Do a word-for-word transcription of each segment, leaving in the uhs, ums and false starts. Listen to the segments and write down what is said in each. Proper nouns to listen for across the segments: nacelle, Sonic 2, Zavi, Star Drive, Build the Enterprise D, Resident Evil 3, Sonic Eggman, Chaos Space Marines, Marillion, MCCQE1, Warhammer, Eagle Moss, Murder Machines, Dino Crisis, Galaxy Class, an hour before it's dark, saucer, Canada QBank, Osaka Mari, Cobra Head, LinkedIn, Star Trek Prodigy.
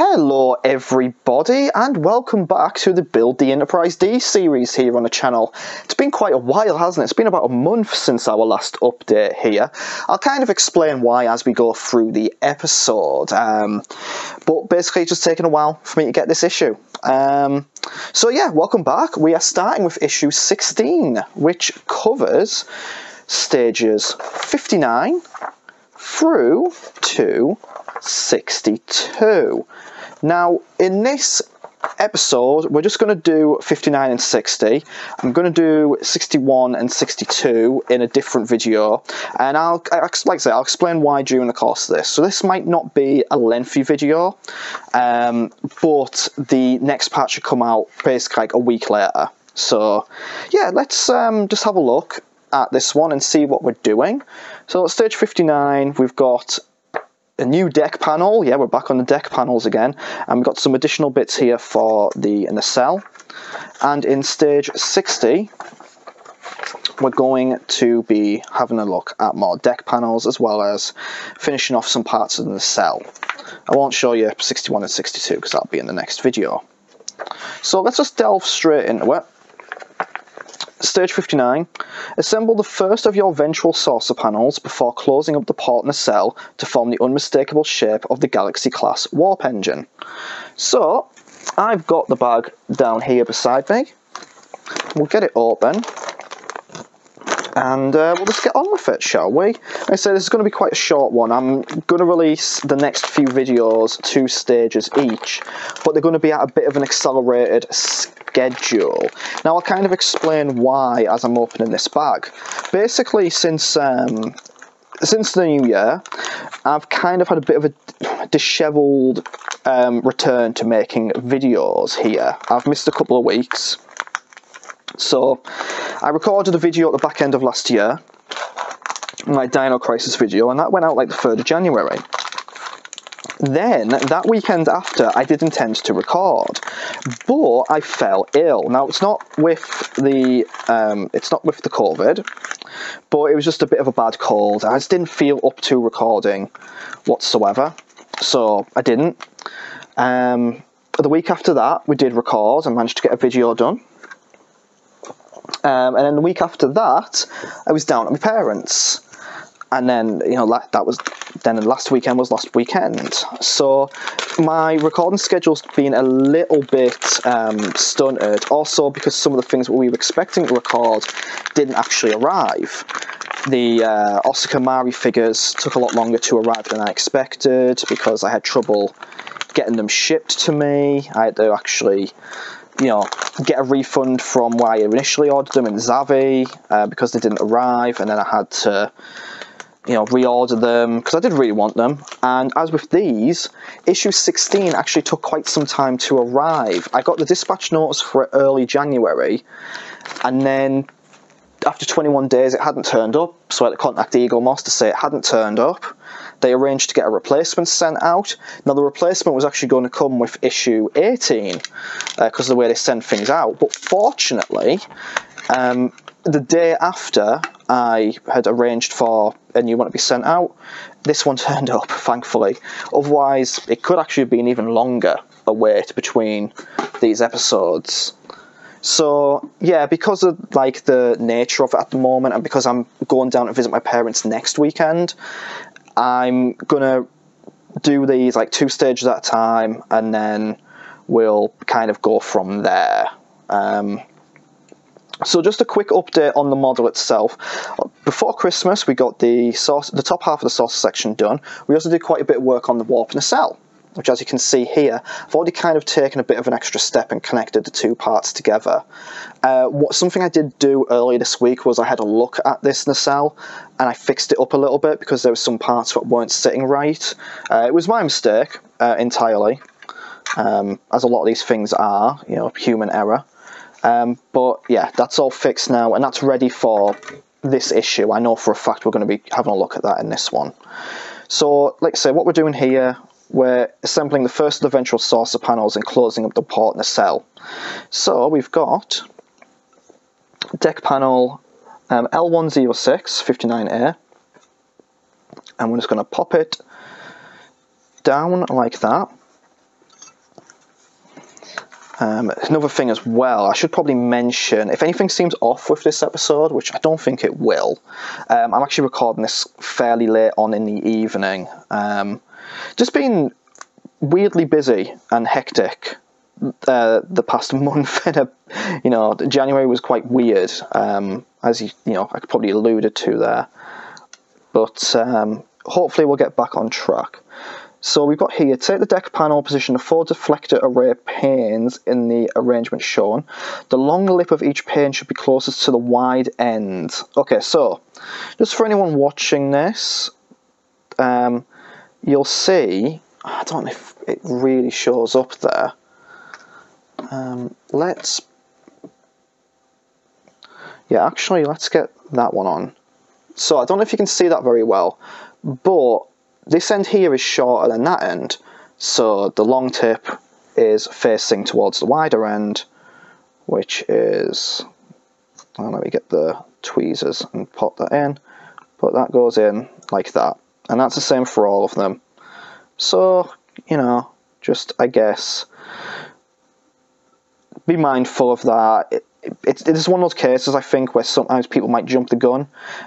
Hello everybody, and welcome back to the Build the Enterprise D series here on the channel. It's been quite a while, hasn't it? It's been about a month since our last update here. I'll kind of explain why as we go through the episode, um, but basically it's just taken a while for me to get this issue. Um, so yeah, welcome back. We are starting with issue sixteen, which covers stages fifty-nine through to sixty-two. Now, in this episode, we're just going to do fifty-nine and sixty. I'm going to do sixty-one and sixty-two in a different video, and I'll, like I say, I'll explain why during the course of this. So this might not be a lengthy video, um, but the next part should come out basically like a week later. So yeah, let's um, just have a look at this one and see what we're doing. So at stage fifty-nine, we've got a new deck panel. Yeah, we're back on the deck panels again, and we've got some additional bits here for the nacelle. And in stage sixty, we're going to be having a look at more deck panels, as well as finishing off some parts of the nacelle. I won't show you sixty-one and sixty-two because that'll be in the next video. So let's just delve straight into it. Stage fifty-nine, assemble the first of your ventral saucer panels before closing up the port nacelle to form the unmistakable shape of the Galaxy Class warp engine. So, I've got the bag down here beside me. We'll get it open, and uh, we'll just get on with it, shall we? Like I say, this is going to be quite a short one. I'm going to release the next few videos, two stages each, but they're going to be at a bit of an accelerated schedule. Now, I'll kind of explain why as I'm opening this bag. Basically, since um, since the new year, I've kind of had a bit of a dishevelled um, return to making videos here. I've missed a couple of weeks. So, I recorded a video at the back end of last year, my Dino Crisis video, and that went out like the third of January. Then, that weekend after, I did intend to record, but I fell ill. Now, it's not with the, um, it's not with the COVID, but it was just a bit of a bad cold. I just didn't feel up to recording whatsoever, so I didn't. Um, the week after that, we did record and managed to get a video done. Um, and then the week after that, I was down at my parents', and then, you know, that, that was, then the last weekend was last weekend. So my recording schedule's been a little bit um, stunted, also because some of the things we were expecting to record didn't actually arrive. The uh, Osaka Mari figures took a lot longer to arrive than I expected, because I had trouble getting them shipped to me. I had to actually, you know, get a refund from where I initially ordered them in Zavi uh, because they didn't arrive, and then I had to, you know, reorder them because I did really want them. And as with these, issue sixteen actually took quite some time to arrive. I got the dispatch notice for it early January, and then after twenty-one days it hadn't turned up, so I had to contact Eagle Moss to say it hadn't turned up. They arranged to get a replacement sent out. Now, the replacement was actually going to come with issue eighteen, because uh, of the way they send things out. But fortunately, um, the day after I had arranged for a new one to be sent out, this one turned up, thankfully. Otherwise, it could actually have been even longer a wait between these episodes. So, yeah, because of, like, the nature of it at the moment, and because I'm going down to visit my parents next weekend, I'm gonna do these like two stages at a time, and then we'll kind of go from there. Um, so just a quick update on the model itself. Before Christmas, we got the saucer, the top half of the saucer section done. We also did quite a bit of work on the warp nacelle, which, as you can see here, I've already kind of taken a bit of an extra step and connected the two parts together. Uh, what something I did do earlier this week was I had a look at this nacelle, and I fixed it up a little bit because there were some parts that weren't sitting right. Uh, it was my mistake uh, entirely, um, as a lot of these things are, you know, human error. Um, but yeah, that's all fixed now, and that's ready for this issue. I know for a fact we're going to be having a look at that in this one. So, like I say, what we're doing here, we're assembling the first of the ventral saucer panels and closing up the port nacelle. So we've got deck panel um, L one oh six fifty-nine A, and we're just going to pop it down like that, Um, another thing as well, I should probably mention, if anything seems off with this episode, which I don't think it will, um, I'm actually recording this fairly late on in the evening. Um, just been weirdly busy and hectic uh, the past month. You know, January was quite weird, um, as you, you know, I probably alluded to there. But um, hopefully we'll get back on track. So we've got here, take the deck panel, position the four deflector array panes in the arrangement shown. The long lip of each pane should be closest to the wide end. Okay, so, just for anyone watching this, um, you'll see, I don't know if it really shows up there. Um, let's, yeah, actually, let's get that one on. So I don't know if you can see that very well, but this end here is shorter than that end, so the long tip is facing towards the wider end, which is, well, let me get the tweezers and pop that in, but that goes in like that, and that's the same for all of them. So, you know, just, I guess, be mindful of that. It, It, it is one of those cases, I think, where sometimes people might jump the gun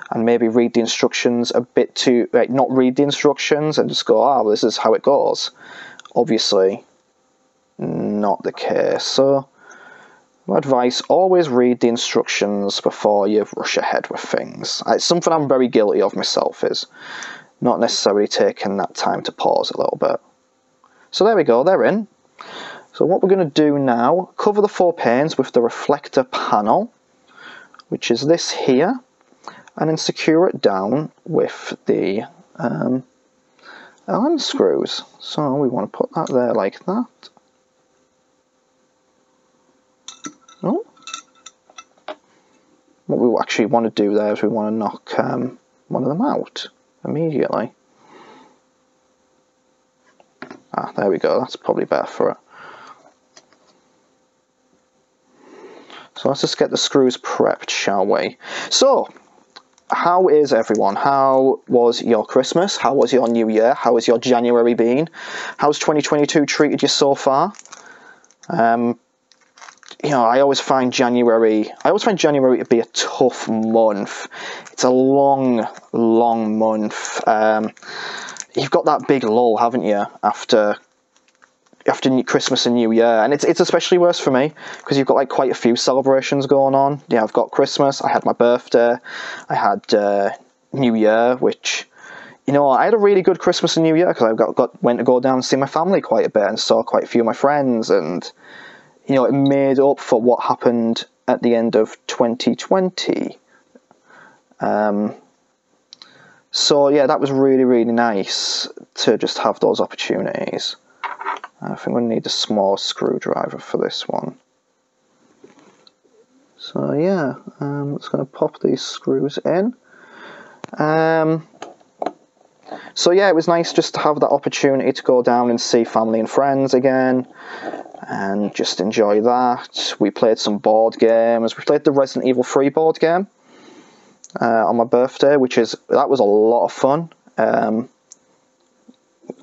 and maybe read the instructions a bit too, like, not read the instructions and just go, ah, well, this is how it goes. Obviously, not the case. So, my advice, always read the instructions before you rush ahead with things. It's something I'm very guilty of myself, is not necessarily taking that time to pause a little bit. So there we go, they're in. So what we're going to do now, cover the four panes with the reflector panel, which is this here, and then secure it down with the um, Allen screws. So we want to put that there like that. Oh. What we actually want to do there is we want to knock um, one of them out immediately. Ah, there we go, that's probably better for it. So let's just get the screws prepped, shall we? So, how is everyone? How was your Christmas? How was your New Year? How has your January been? How's twenty twenty-two treated you so far? Um, you know, I always find January, I always find January to be a tough month. It's a long, long month. Um, you've got that big lull, haven't you, after after Christmas and New Year, and it's it's especially worse for me because you've got like quite a few celebrations going on. Yeah, I've got Christmas, I had my birthday, I had uh, New Year, which, you know, I had a really good Christmas and New Year because I got, got went to go down and see my family quite a bit and saw quite a few of my friends, and, you know, it made up for what happened at the end of twenty twenty. Um, so yeah, that was really, really nice to just have those opportunities. I think we'll need a small screwdriver for this one. So yeah, um, I'm just going to pop these screws in. Um, so yeah, it was nice just to have that opportunity to go down and see family and friends again, and just enjoy that. We played some board games. We played the Resident Evil three board game uh, on my birthday, which is, that was a lot of fun. Um,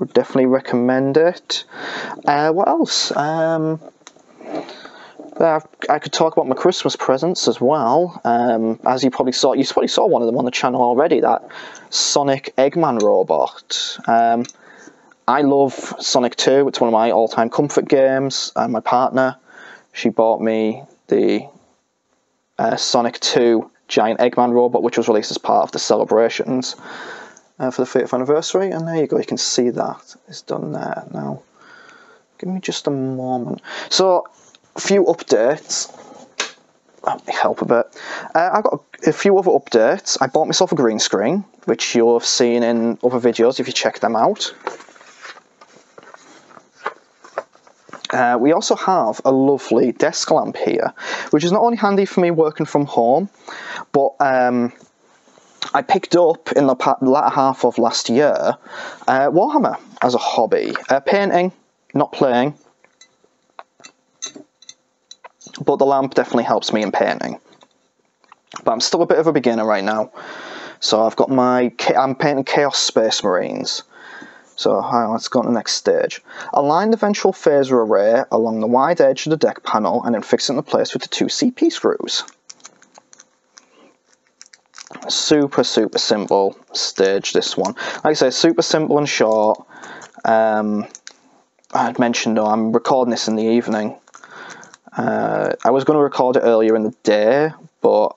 Would definitely recommend it. Uh, what else? Um, I, I could talk about my Christmas presents as well. Um, as you probably saw, you probably saw one of them on the channel already. That Sonic Eggman robot. Um, I love Sonic two. It's one of my all-time comfort games. And my partner, she bought me the uh, Sonic two giant Eggman robot, which was released as part of the celebrations. Uh, for the thirtieth anniversary, and there you go, you can see that it's done there now. Give me just a moment. So, a few updates. Let me help a bit. Uh, I've got a, a few other updates. I bought myself a green screen, which you'll have seen in other videos if you check them out. Uh, we also have a lovely desk lamp here, which is not only handy for me working from home, but um, I picked up in the latter half of last year uh, Warhammer as a hobby. Uh, painting, not playing, but the lamp definitely helps me in painting. But I'm still a bit of a beginner right now, so I've got my I'm painting Chaos Space Marines. So hang on, let's go on to the next stage. Align the ventral phaser array along the wide edge of the deck panel and then fix it into place with the two C P screws. Super, super simple stage, this one. Like I say, super simple and short. Um, I had mentioned, oh, I'm recording this in the evening. Uh, I was going to record it earlier in the day, but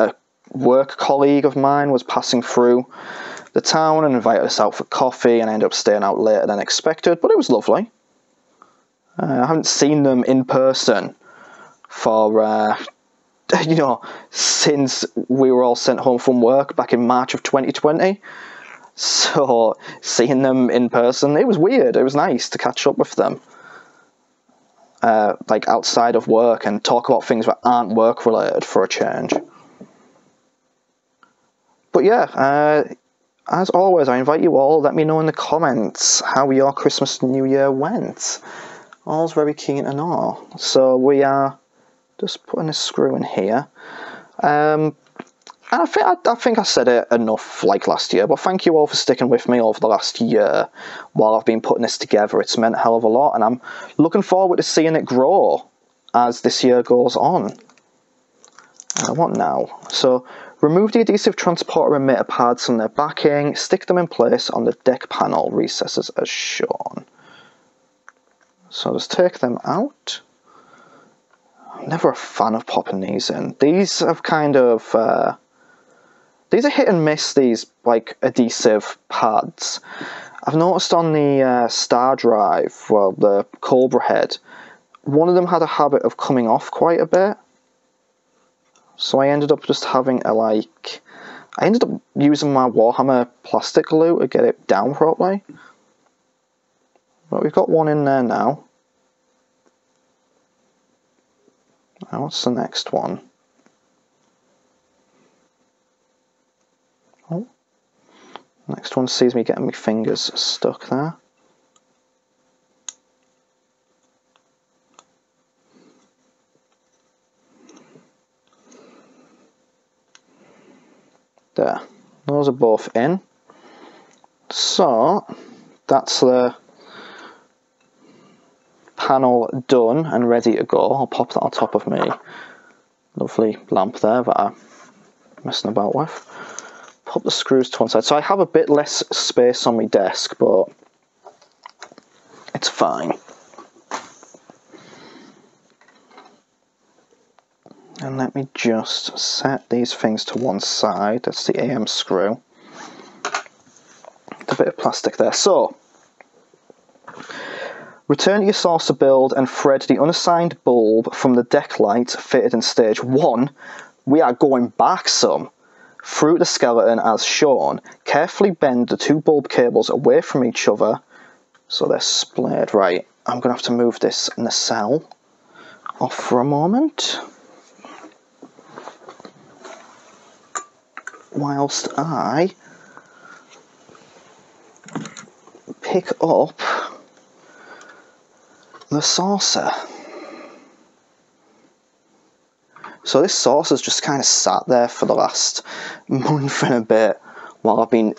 a work colleague of mine was passing through the town and invited us out for coffee, and I ended up staying out later than expected, but it was lovely. Uh, I haven't seen them in person for, uh, you know, since we were all sent home from work back in March of twenty twenty. So seeing them in person, it was weird. It was nice to catch up with them, uh, like outside of work, and talk about things that aren't work related for a change. But yeah, uh, as always, I invite you all, let me know in the comments how your Christmas and New Year went. I was very keen to know. So we are just putting a screw in here. Um, and I think I, I think I said it enough like last year, but thank you all for sticking with me over the last year while I've been putting this together. It's meant a hell of a lot, and I'm looking forward to seeing it grow as this year goes on. Uh, what now? So, remove the adhesive transporter emitter pads from their backing, stick them in place on the deck panel recesses as shown. So just take them out. I'm never a fan of popping these in. These have kind of, uh, these are hit and miss, these like adhesive pads. I've noticed on the uh, Star Drive, well, the Cobra Head, one of them had a habit of coming off quite a bit. So I ended up just having a, like, I ended up using my Warhammer plastic glue to get it down properly. But we've got one in there now. Now what's the next one? Oh, next one sees me getting my fingers stuck there. There, those are both in. So that's the panel done and ready to go. I'll pop that on top of my lovely lamp there that I'm messing about with. Pop the screws to one side. So I have a bit less space on my desk, but it's fine. And let me just set these things to one side. That's the A M screw. A bit of plastic there. So, return to your source to build and thread the unassigned bulb from the deck light fitted in stage one. We are going back some through the skeleton as shown. Carefully bend the two bulb cables away from each other so they're splayed. Right, I'm going to have to move this nacelle off for a moment, whilst I pick up the saucer. So this saucer's just kind of sat there for the last month and a bit while I've been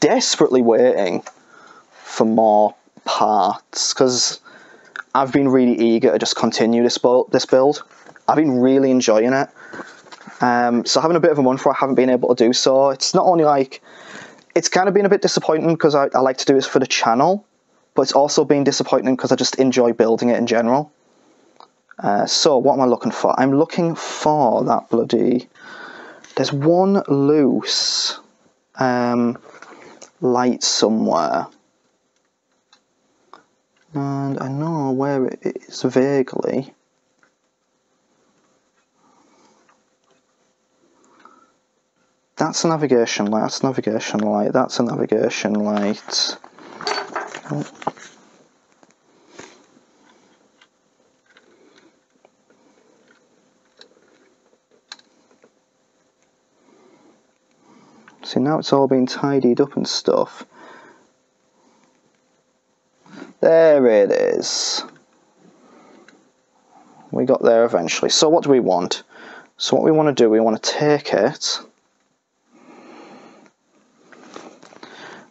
desperately waiting for more parts, because I've been really eager to just continue this build, this build. I've been really enjoying it. Um, so having a bit of a month where I haven't been able to do so, it's not only like, it's kind of been a bit disappointing because I, I like to do this for the channel, but it's also been disappointing because I just enjoy building it in general. Uh, so what am I looking for? I'm looking for that bloody, there's one loose um, light somewhere. And I know where it is vaguely. That's a navigation light, that's a navigation light, that's a navigation light. Oh. See, now it's all been tidied up and stuff. There it is. We got there eventually. So what do we want? So what we want to do, we want to take it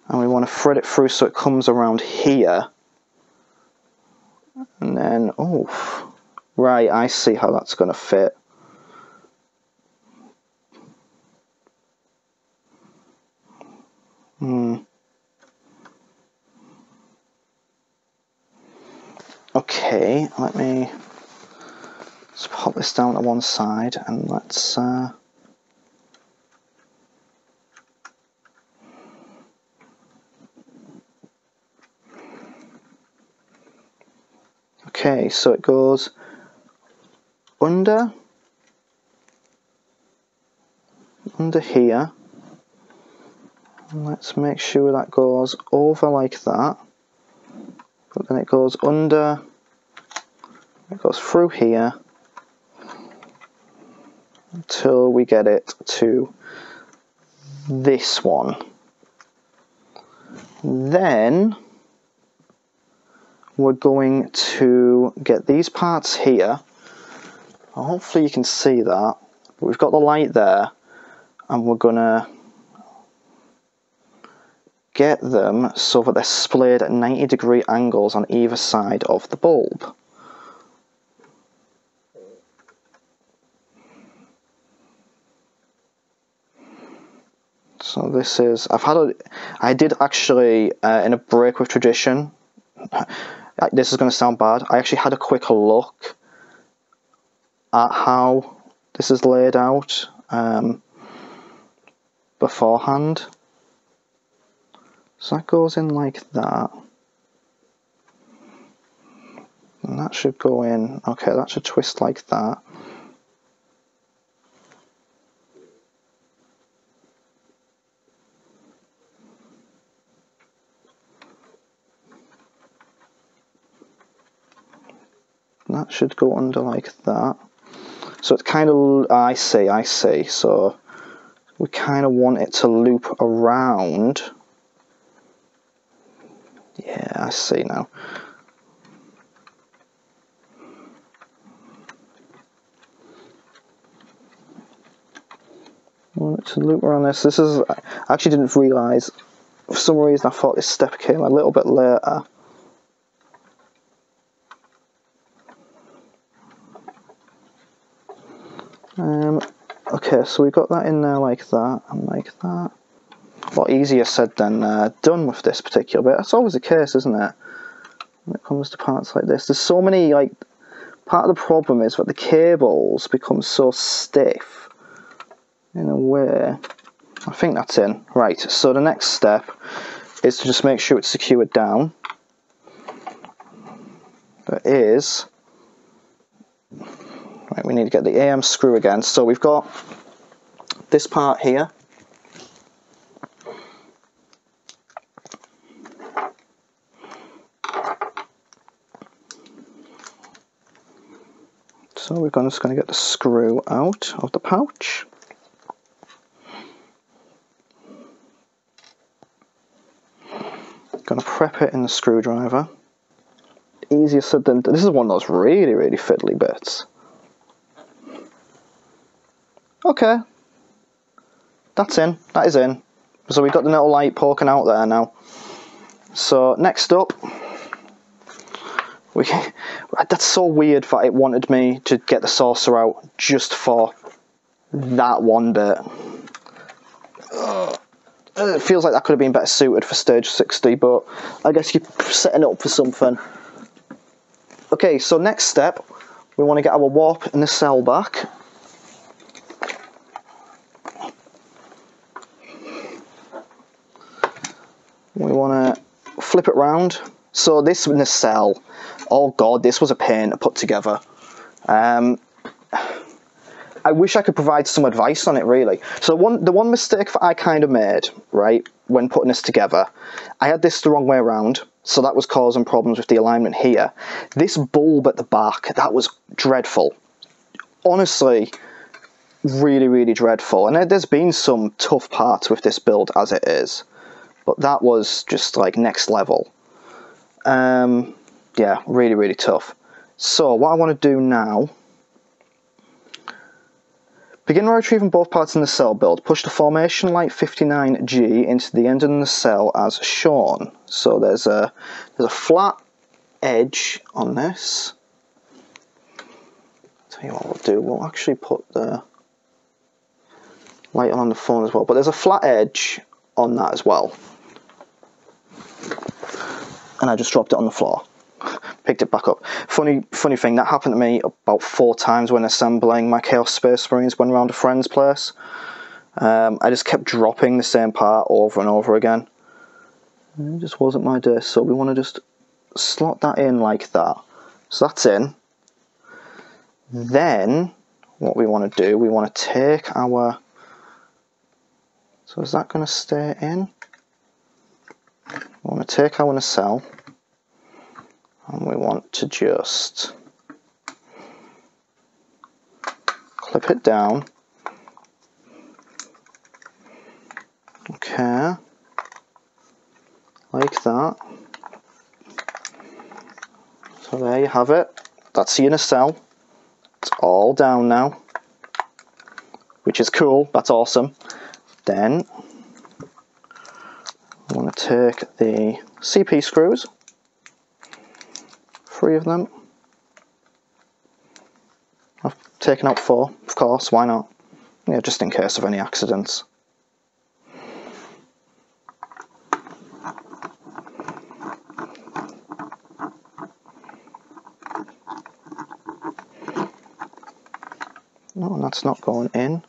and we want to thread it through so it comes around here. And then, oh, right, I see how that's going to fit. Hmm. Okay, let me just pop this down to one side and let's uh, okay, so it goes under under here. Let's make sure that goes over like that, but then it goes under, it goes through here until we get it to this one. Then we're going to get these parts here. Hopefully you can see that, but we've got the light there, and we're gonna get them so that they're splayed at ninety degree angles on either side of the bulb. So this is, I've had a, I did actually, uh, in a break with tradition, this is going to sound bad, I actually had a quick look at how this is laid out um, beforehand. So that goes in like that, and that should go in, okay, that should twist like that. And that should go under like that. So it's kind of, I see, I see, so we kind of want it to loop around. Yeah, I see now. I want it to loop around this. This is, I actually didn't realise, for some reason I thought this step came a little bit later. Um, okay, so we got that in there like that and like that. A lot easier said than uh, done with this particular bit. That's always the case, isn't it? When it comes to parts like this, there's so many, like, part of the problem is that the cables become so stiff in a way. I think that's in. Right, so the next step is to just make sure it's secured down. That is, right, we need to get the A M screw again. So we've got this part here. So we're just going to get the screw out of the pouch. Going to prep it in the screwdriver. Easier said than done. This is one of those really, really fiddly bits. Okay. That's in. That is in. So we've got the little light poking out there now. So next up, we can, that's so weird that it wanted me to get the saucer out just for that one bit. Ugh. It feels like that could have been better suited for stage sixty, but I guess you're setting it up for something. Okay, so next step, we want to get our warp and the cell back. We want to flip it round. So this nacelle, oh god, this was a pain to put together. Um, I wish I could provide some advice on it, really. So one, the one mistake that I kind of made, right, when putting this together, I had this the wrong way around, so that was causing problems with the alignment here. This bulb at the back, that was dreadful. Honestly, really, really dreadful. And there's been some tough parts with this build as it is, but that was just like next level. Um, yeah, really, really tough. So what I want to do now, Begin by retrieving both parts in the cell build. Push the formation light fifty-nine G into the end of the cell as shown. So there's a, there's a flat edge on this. Tell you what we'll do, we'll actually put the light on the phone as well, but there's a flat edge on that as well. And I just dropped it on the floor. Picked it back up. Funny funny thing, that happened to me about four times when assembling my Chaos Space Marines when around a friend's place. Um, I just kept dropping the same part over and over again. It just wasn't my day, so we want to just slot that in like that. So that's in. Then, what we want to do, we want to take our... So is that going to stay in? We want to take our nacelle. And we want to just clip it down. Okay. Like that. So there you have it. That's your nacelle. It's all down now. Which is cool. That's awesome. Then I want to take the C P screws. Three of them. I've taken out four, of course, why not? Yeah, just in case of any accidents. No, and that's not going in.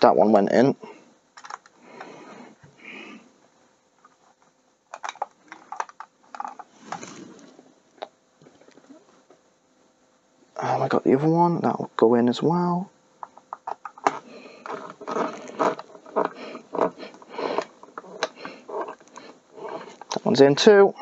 That one went in. And I got the other one, that will go in as well. That one's in too.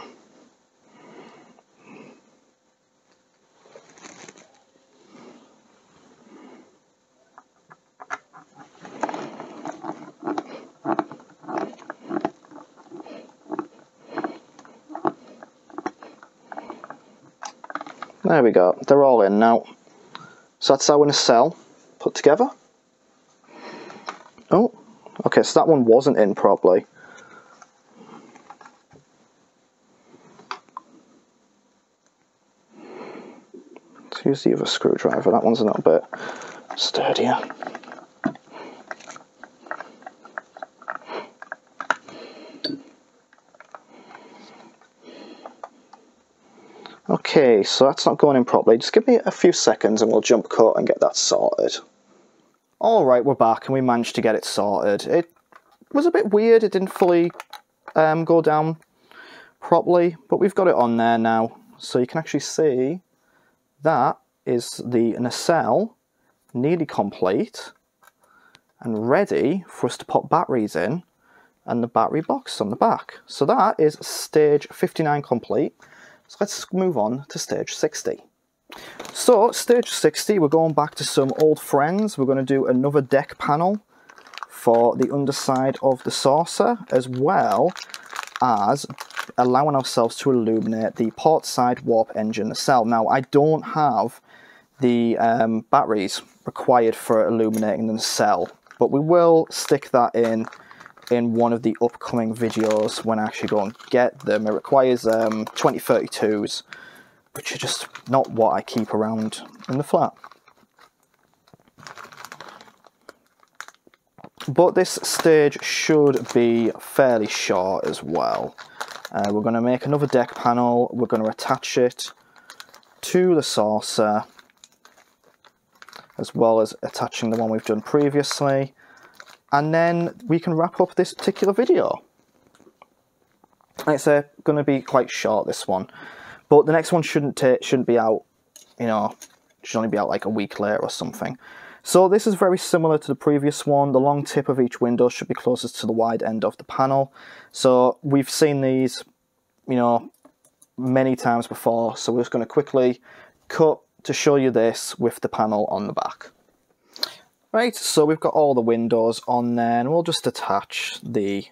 There we go, they're all in now. So that's our nacelle put together. Oh, okay, so that one wasn't in properly. Let's use the other screwdriver, that one's a little bit sturdier. Okay, so that's not going in properly. Just give me a few seconds and we'll jump cut and get that sorted. Alright, we're back and we managed to get it sorted. It was a bit weird, it didn't fully um, go down properly, but we've got it on there now. So you can actually see that is the nacelle nearly complete and ready for us to pop batteries in and the battery box on the back. So that is stage fifty-nine complete. So let's move on to stage sixty. So stage sixty, we're going back to some old friends. We're going to do another deck panel for the underside of the saucer, as well as allowing ourselves to illuminate the port side warp engine nacelle. Now, I don't have the um, batteries required for illuminating the nacelle, but we will stick that in in one of the upcoming videos when I actually go and get them. It requires um, twenty thirty-twos, which are just not what I keep around in the flat. But this stage should be fairly short as well. Uh, we're going to make another deck panel, we're going to attach it to the saucer, as well as attaching the one we've done previously. And then we can wrap up this particular video. It's uh, going to be quite short, this one, but the next one shouldn't shouldn't be out. You know, should only be out like a week later or something. So this is very similar to the previous one. The long tip of each window should be closest to the wide end of the panel. So we've seen these, you know, many times before. So we're just going to quickly cut to show you this with the panel on the back. Right, so we've got all the windows on there, and we'll just attach the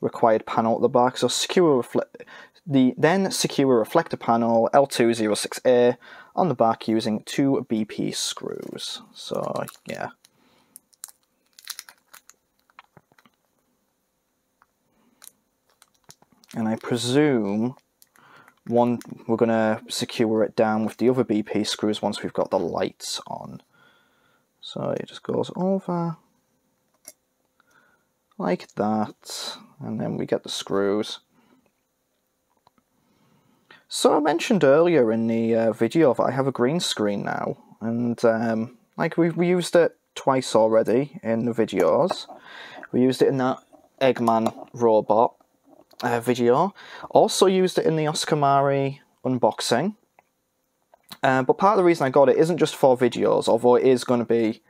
required panel at the back. So secure refle- the then secure reflector panel L two zero six A on the back using two B P screws. So yeah. And I presume one we're going to secure it down with the other B P screws once we've got the lights on. So it just goes over like that, and then we get the screws. So I mentioned earlier in the uh, video that I have a green screen now, and um, like we we used it twice already in the videos. We used it in that Eggman robot uh, video, also used it in the Osaka Mari unboxing. Uh, but part of the reason I got it isn't just for videos, although it is going to be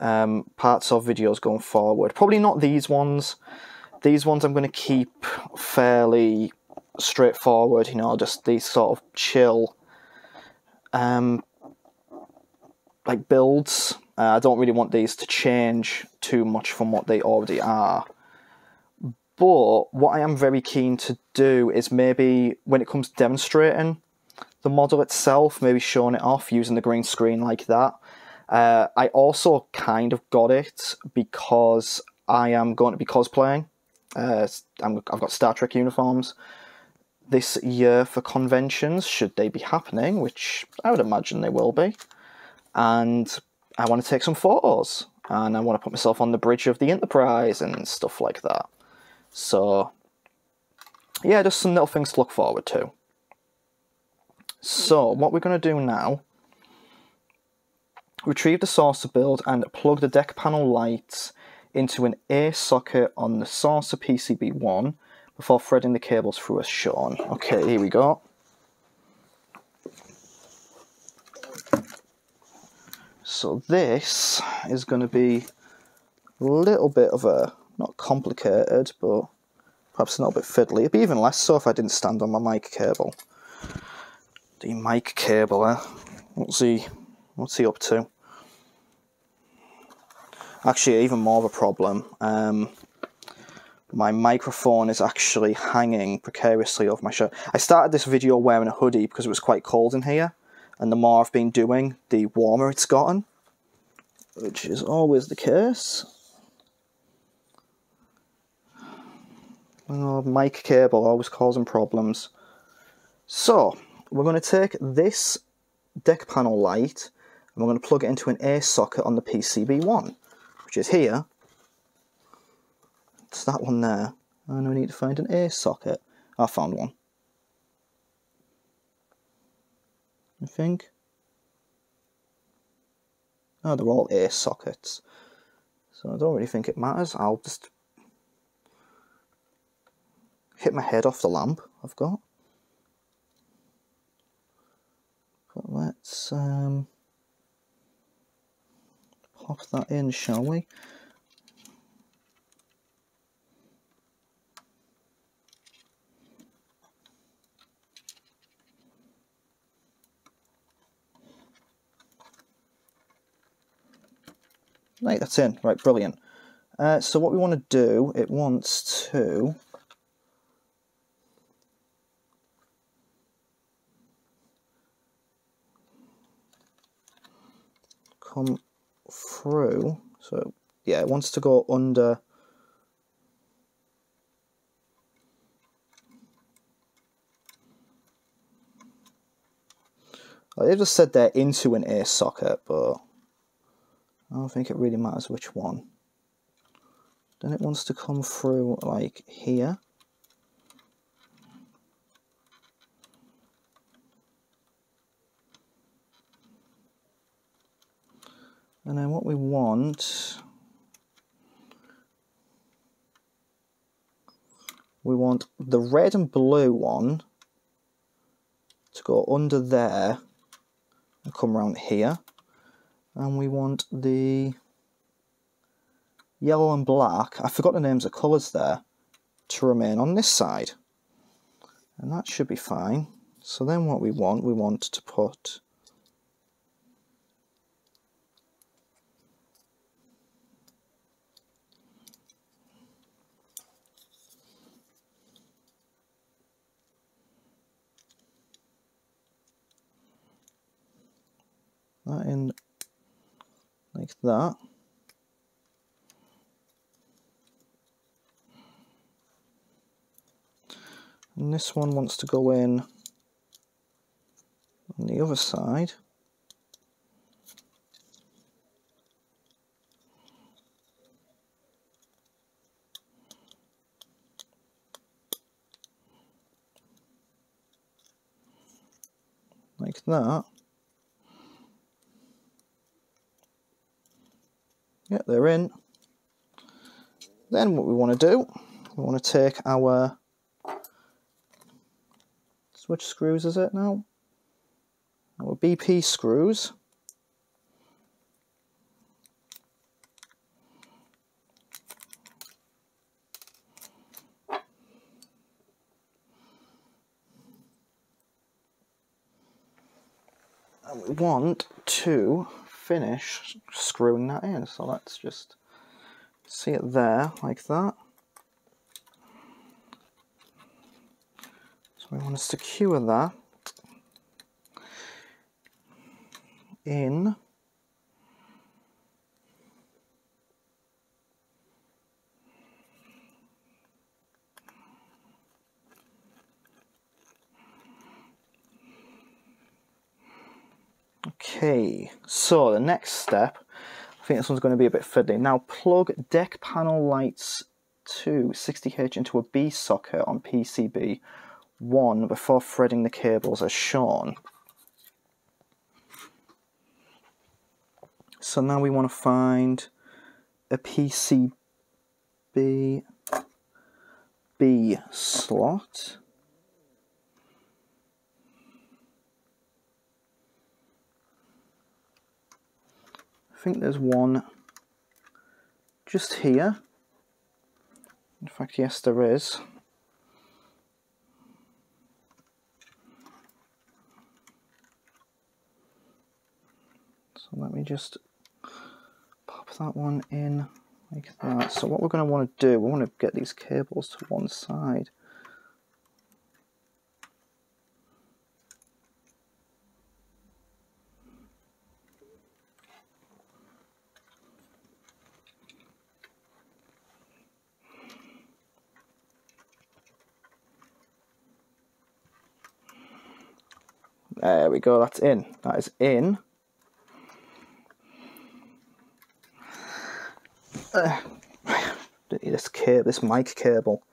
um, parts of videos going forward. Probably not these ones. These ones I'm going to keep fairly straightforward, you know, just these sort of chill um, like builds. Uh, I don't really want these to change too much from what they already are. But what I am very keen to do is maybe when it comes to demonstrating the model itself, maybe showing it off using the green screen like that. Uh, I also kind of got it because I am going to be cosplaying. Uh, I'm, I've got Star Trek uniforms this year for conventions, should they be happening, which I would imagine they will be. And I want to take some photos, and I want to put myself on the bridge of the Enterprise and stuff like that. So, yeah, just some little things to look forward to. So, what we're going to do now, retrieve the saucer build and plug the deck panel lights into an A socket on the saucer P C B one before threading the cables through as shown. Okay, here we go. So this is going to be a little bit of a, not complicated, but perhaps a little bit fiddly. It'd be even less so if I didn't stand on my mic cable. The mic cable, eh? What's he, what's he up to? Actually, even more of a problem. Um, my microphone is actually hanging precariously over my shirt. I started this video wearing a hoodie because it was quite cold in here, and the more I've been doing, the warmer it's gotten, which is always the case. Oh, mic cable always causing problems. So, we're going to take this deck panel light and we're going to plug it into an A socket on the P C B one, which is here. It's that one there. And we need to find an A socket. I found one, I think. Oh, they're all A sockets. So I don't really think it matters. I'll just hit my head off the lamp I've got. But let's um, pop that in, shall we? Right, that's in. Right, brilliant. Uh, so what we want to do, it wants to... come through, so yeah, it wants to go under oh, they've just said they're into an A socket, but I don't think it really matters which one. Then it wants to come through like here. And then what we want, we want the red and blue one to go under there and come around here. And we want the yellow and black, I forgot the names of colours there, to remain on this side. And that should be fine. So then what we want, we want to put that in like that. And this one wants to go in on the other side. Like that. Yeah, they're in. Then what we want to do, we want to take our switch screws, is it now? Our B P screws. And we want to finish screwing that in, so let's just see it there like that. So we want to secure that in . Okay, so the next step, I think this one's going to be a bit fiddly. Now plug deck panel lights to sixty hertz into a B socket on P C B one before threading the cables as shown. So now we want to find a P C B B slot. I think there's one just here. In fact, yes, there is. So let me just pop that one in like that. So what we're going to want to do, we want to get these cables to one side. There we go, that's in. That is in. Uh, this cable, this mic cable.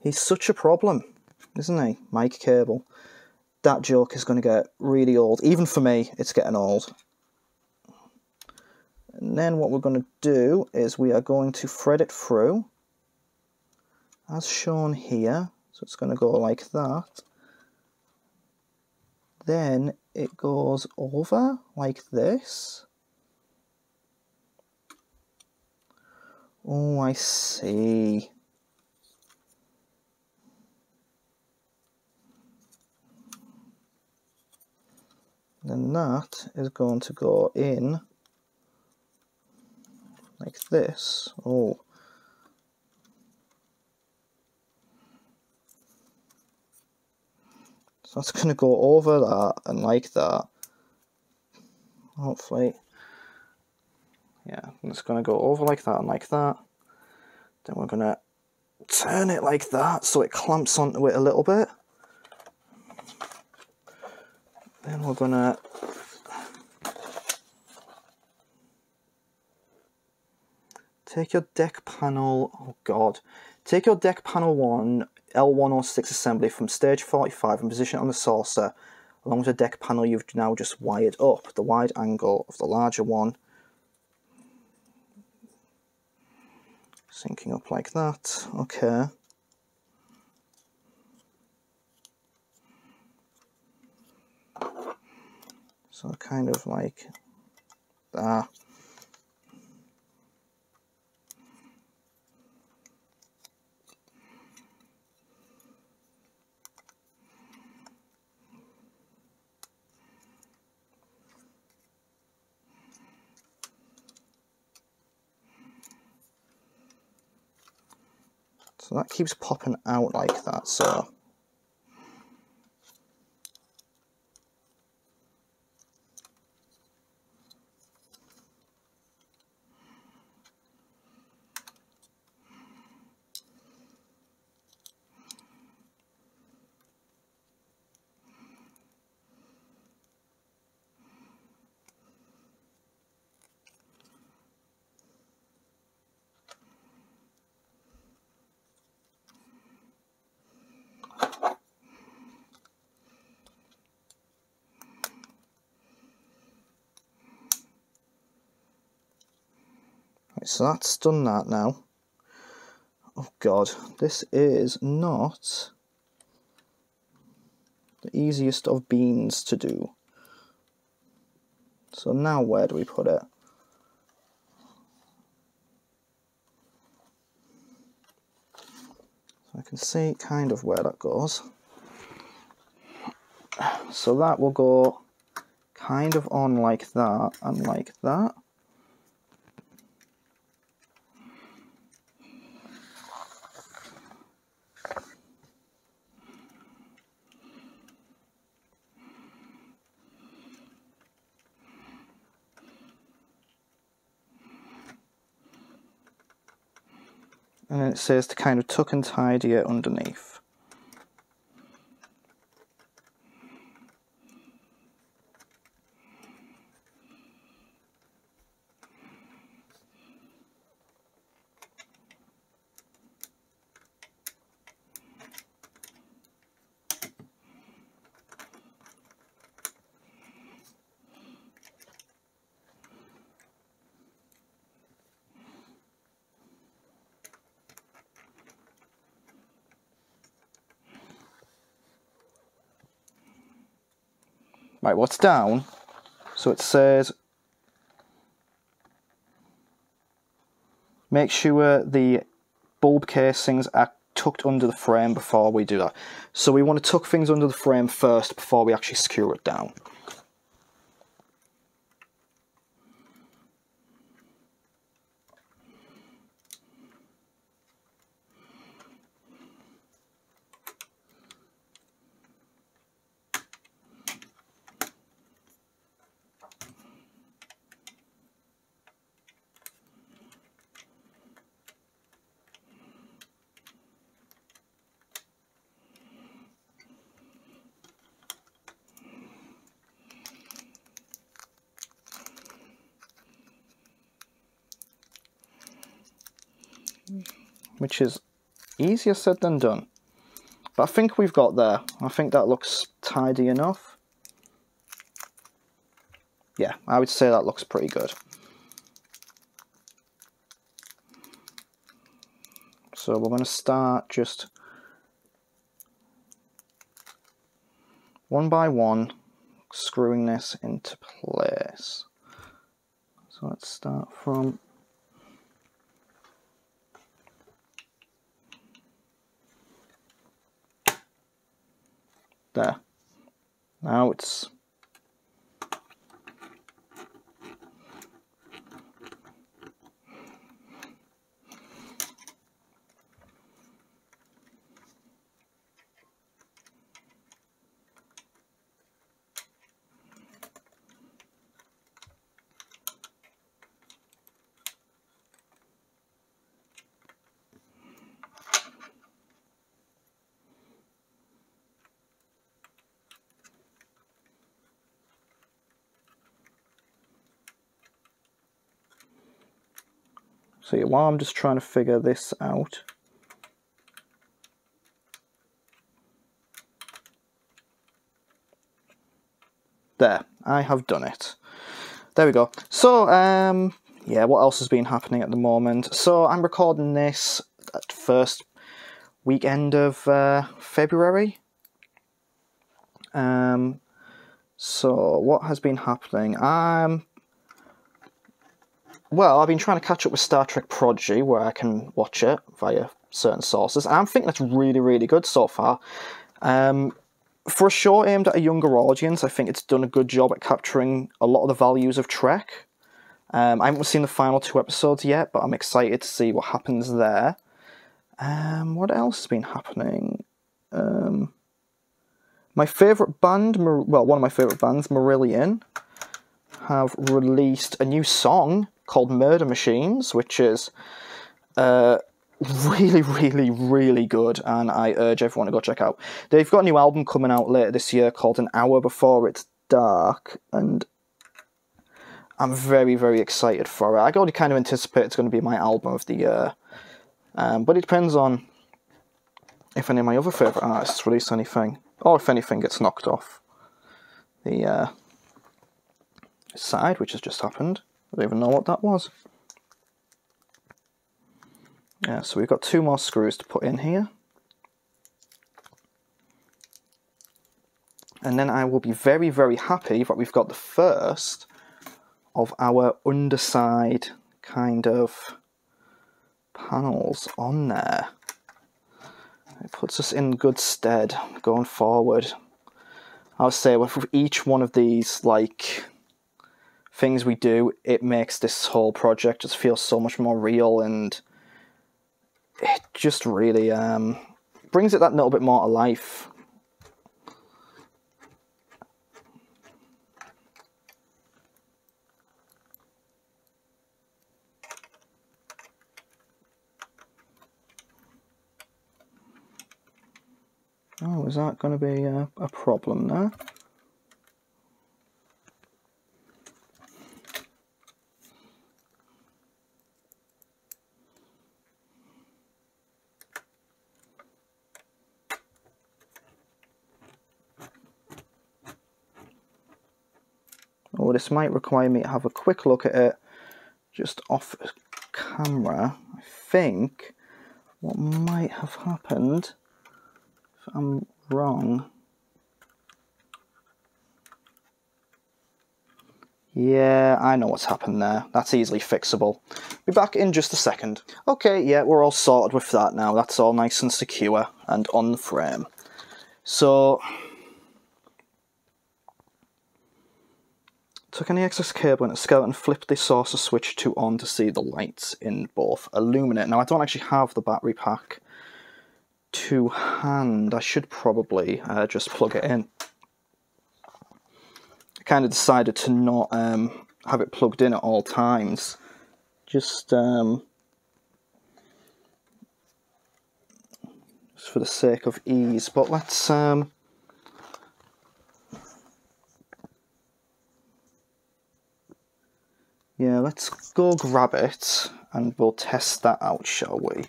He's such a problem, isn't he? Mic cable. That joke is going to get really old. Even for me, it's getting old. And then what we're going to do is we are going to thread it through. As shown here. So it's going to go like that. Then it goes over like this. Oh, I see. Then that is going to go in like this. Oh. So that's going to go over that and like that. Hopefully. Yeah, and it's going to go over like that and like that. Then we're going to turn it like that so it clamps onto it a little bit. Then we're going to take your deck panel, oh god, take your deck panel one L one oh six assembly from stage forty-five and position it on the saucer along with the deck panel you've now just wired up. The wide angle of the larger one syncing up like that, okay. So kind of like that. So that keeps popping out like that, so. so that's done that now. Oh god, this is not the easiest of beans to do. So now where do we put it? I can see kind of where that goes. So that will go kind of on like that and like that. And then it says to kind of tuck and tidy it underneath. Right, what's down? So it says make sure the bulb casings are tucked under the frame before we do that. So we want to tuck things under the frame first before we actually secure it down. Which is easier said than done. But I think we've got there. I think that looks tidy enough. Yeah, I would say that looks pretty good. So we're going to start just one by one screwing this into place. So let's start from there. Now it's So yeah, while I'm just trying to figure this out. There, I have done it. There we go. So, um, yeah, what else has been happening at the moment? So I'm recording this at first weekend of uh, February. Um, so what has been happening? I'm... Well, I've been trying to catch up with Star Trek Prodigy, where I can watch it via certain sources. I'm thinking that's really, really good so far. Um, for a show aimed at a younger audience, I think it's done a good job at capturing a lot of the values of Trek. Um, I haven't seen the final two episodes yet, but I'm excited to see what happens there. Um, what else has been happening? Um, my favourite band, Mar well, one of my favourite bands, Marillion, have released a new song called Murder Machines, which is uh, really, really, really good, and I urge everyone to go check out. They've got a new album coming out later this year called An Hour Before It's Dark, and I'm very, very excited for it. I already kind of anticipate it's going to be my album of the year, um, but it depends on if any of my other favourite artists release anything, or if anything gets knocked off the uh, side, which has just happened. I don't even know what that was. Yeah, so we've got two more screws to put in here. And then I will be very, very happy that we've got the first of our underside kind of panels on there. It puts us in good stead going forward. I would say with each one of these like things we do, it makes this whole project just feel so much more real, and it just really um, brings it that little bit more to life. Oh, is that going to be a, a problem there? Oh, this might require me to have a quick look at it just off camera. I think what might have happened, I'm wrong. Yeah, I know what's happened there. That's easily fixable. Be back in just a second. Okay, yeah, we're all sorted with that now. That's all nice and secure and on the frame. So, took any excess cable in a skeleton, flipped the saucer switch to on to see the lights in both illuminate. Now, I don't actually have the battery pack to hand. I should probably uh, just plug it in. I kind of decided to not um, have it plugged in at all times. Just, um, just for the sake of ease. But let's... Um, yeah, let's go grab it and we'll test that out, shall we?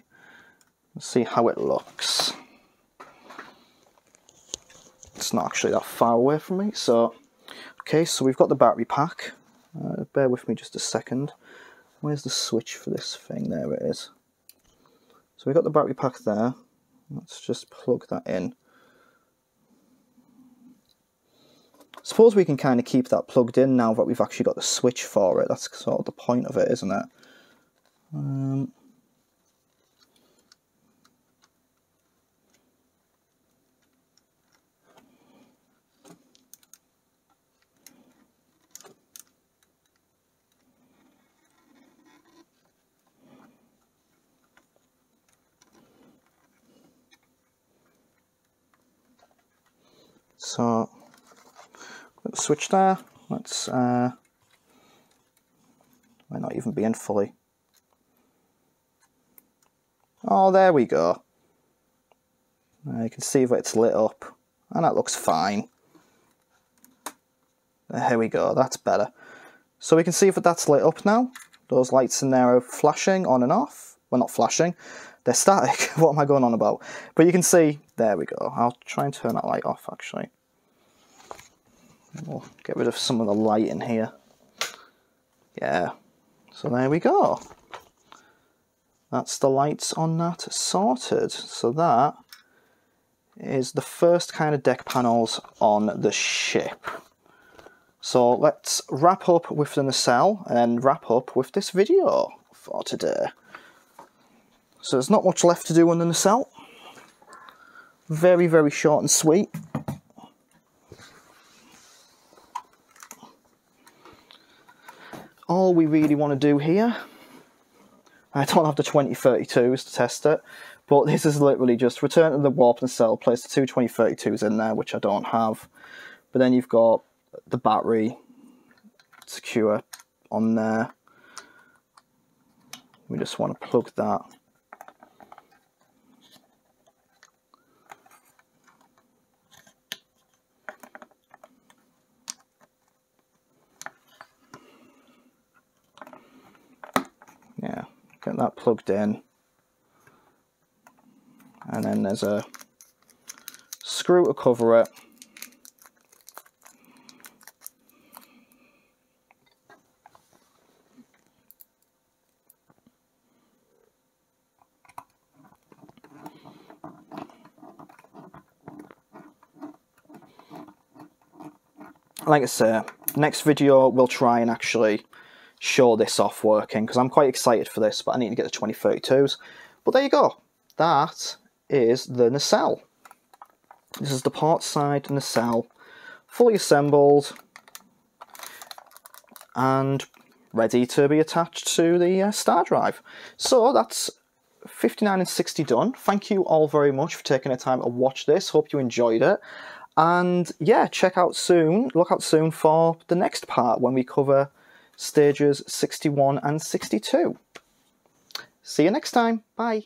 See how it looks. It's not actually that far away from me, so okay, so we've got the battery pack. Uh, bear with me just a second. Where's the switch for this thing? There it is. So we've got the battery pack there. Let's just plug that in. Suppose we can kind of keep that plugged in now that we've actually got the switch for it. That's sort of the point of it, isn't it? Um, So, switch there, let's, uh, might not even be in fully. Oh, there we go. Uh, you can see that it's lit up, and that looks fine. There we go, that's better. So we can see that that's lit up now. Those lights in there are flashing on and off. Well, not flashing, they're static. What am I going on about? But you can see, there we go. I'll try and turn that light off, actually. We'll get rid of some of the light in here. Yeah, so there we go. That's the lights on that sorted. So that is the first kind of deck panels on the ship. So let's wrap up with the nacelle and wrap up with this video for today. So there's not much left to do on the nacelle. Very, very short and sweet. All we really want to do here, I don't have the twenty thirty-twos to test it, but this is literally just return to the warp nacelle, place the two twenty thirty-twos in there, which I don't have. But then you've got the battery secure on there. We just want to plug that. Yeah, get that plugged in. And then there's a screw to cover it. like I say, next video we'll try and actually show this off working, because I'm quite excited for this, but I need to get the twenty thirty-twos. But there you go. That is the nacelle. This is the port side nacelle, fully assembled and ready to be attached to the uh, Star Drive. So that's fifty-nine and sixty done. Thank you all very much for taking the time to watch this. Hope you enjoyed it. And yeah, check out soon, look out soon for the next part when we cover stages sixty-one and sixty-two. See you next time. Bye.